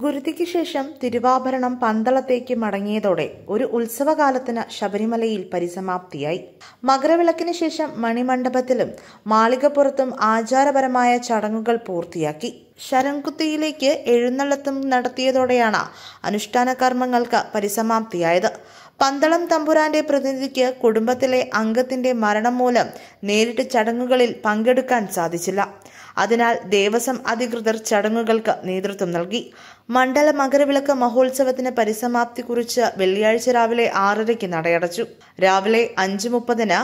ഗുരുതിക്ക് ശേഷം തിരുവാഭരണം പന്തളത്തേക്ക് മടങ്ങിയതോടെ ഒരു ഉത്സവകാലത്തിന് ശബരിമലയിൽ പരിസമാപ്തിയായി. മകരവിളക്കിന് ശേഷം മണിമണ്ഡപത്തിലും മാളികപ്പുറത്തും ആചാരപരമായ ചടങ്ങുകൾ പൂർത്തിയാക്കി. ശരംകുത്തിയിലേക്ക് എഴുന്നള്ളത്തും നടത്തിയതോടെയാണ് അനുഷ്ഠാന കർമ്മങ്ങൾക്ക് പരിസമാപ്തിയായത്. പന്തളം തമ്പുരാന്റെ പ്രതിനിധിക്ക് കുടുംബത്തിലെ അംഗത്തിന്റെ മരണം മൂലം നേരിട്ട് ചടങ്ങുകളിൽ പങ്കെടുക്കാൻ സാധിച്ചില്ല. അതിനാൽ ദേവസ്വം അധികൃതർ ചടങ്ങുകൾക്ക് നേതൃത്വം നൽകി. മണ്ഡല മകരവിളക്ക് മഹോത്സവത്തിന് പരിസമാപ്തി കുറിച്ച് വെള്ളിയാഴ്ച രാവിലെ 6:30 നടയടച്ചു. രാവിലെ 5:30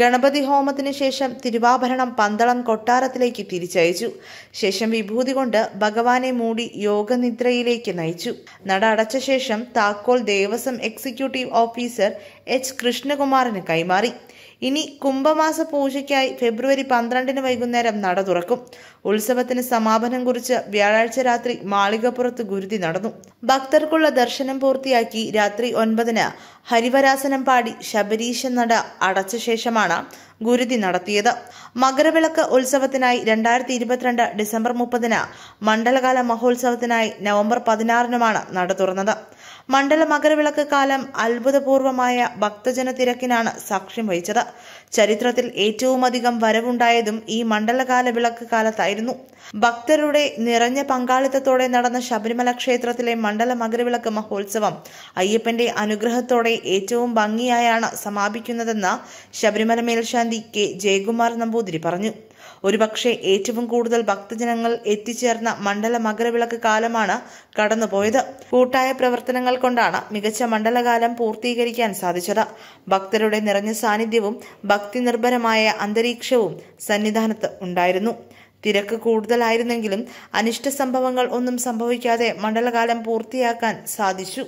ഗണപതി ഹോമത്തിന് ശേഷം തിരുവാഭരണം പന്തളം കൊട്ടാരത്തിലേക്ക് തിരിച്ചയച്ചു. ശേഷം വിഭൂതി കൊണ്ട് ഭഗവാനെ മൂടി യോഗനിദ്രയിലേക്ക് നയിച്ചു. നട അടച്ച ശേഷം താക്കോൽ ദേവസ്വം എക്സിക്യൂട്ടീവ് ഓഫീസർ എച്ച് കൃഷ്ണകുമാറിന് കൈമാറി. ഇനി കുംഭമാസ പൂജയ്ക്കായി ഫെബ്രുവരി 12 വൈകുന്നേരം നട തുറക്കും. ഉത്സവത്തിന് സമാപനം കുറിച്ച് വ്യാഴാഴ്ച രാത്രി മാളികപ്പുറത്ത് ഗുരുതി നടന്നു. ഭക്തർക്കുള്ള ദർശനം പൂർത്തിയാക്കി. രാത്രി 9:00 ഹരിവരാസനം പാടി ശബരീശ നട അടച്ച ശേഷമാണ് ഗുരുതി നടത്തിയത്. മകരവിളക്ക് ഉത്സവത്തിനായി 2022 ഡിസംബർ 30 മണ്ഡലകാല മഹോത്സവത്തിനായി നവംബർ 16 നട തുറന്നത്. മണ്ഡല മകരവിളക്ക് കാലം അത്ഭുതപൂർവമായ ഭക്തജന തിരക്കിനാണ് സാക്ഷ്യം വഹിച്ചത്. ചരിത്രത്തിൽ ഏറ്റവുമധികം വരവുണ്ടായതും ഈ മണ്ഡലകാല വിളക്ക് കാലത്തായിരുന്നു. ഭക്തരുടെ നിറഞ്ഞ പങ്കാളിത്തത്തോടെ നടന്ന ശബരിമല ക്ഷേത്രത്തിലെ മണ്ഡല മകരവിളക്ക് മഹോത്സവം അയ്യപ്പന്റെ അനുഗ്രഹത്തോടെ ഏറ്റവും ഭംഗിയായാണ് സമാപിക്കുന്നതെന്ന് ശബരിമല മേൽശാന്തി കെ ജയകുമാർ നമ്പൂതിരി പറഞ്ഞു. ഒരുപക്ഷെ ഏറ്റവും കൂടുതൽ ഭക്തജനങ്ങൾ എത്തിച്ചേർന്ന മണ്ഡല മകരവിളക്ക് കാലമാണ് കടന്നുപോയത്. കൂട്ടായ പ്രവർത്തനങ്ങൾ കൊണ്ടാണ് മികച്ച മണ്ഡലകാലം പൂർത്തീകരിക്കാൻ സാധിച്ചത്. ഭക്തരുടെ നിറഞ്ഞ സാന്നിധ്യവും ഭക്തി നിർഭരമായ അന്തരീക്ഷവും സന്നിധാനത്ത് ഉണ്ടായിരുന്നു. തിരക്ക് കൂടുതലായിരുന്നെങ്കിലും അനിഷ്ട സംഭവങ്ങൾ ഒന്നും സംഭവിക്കാതെ മണ്ഡലകാലം പൂർത്തിയാക്കാൻ സാധിച്ചു.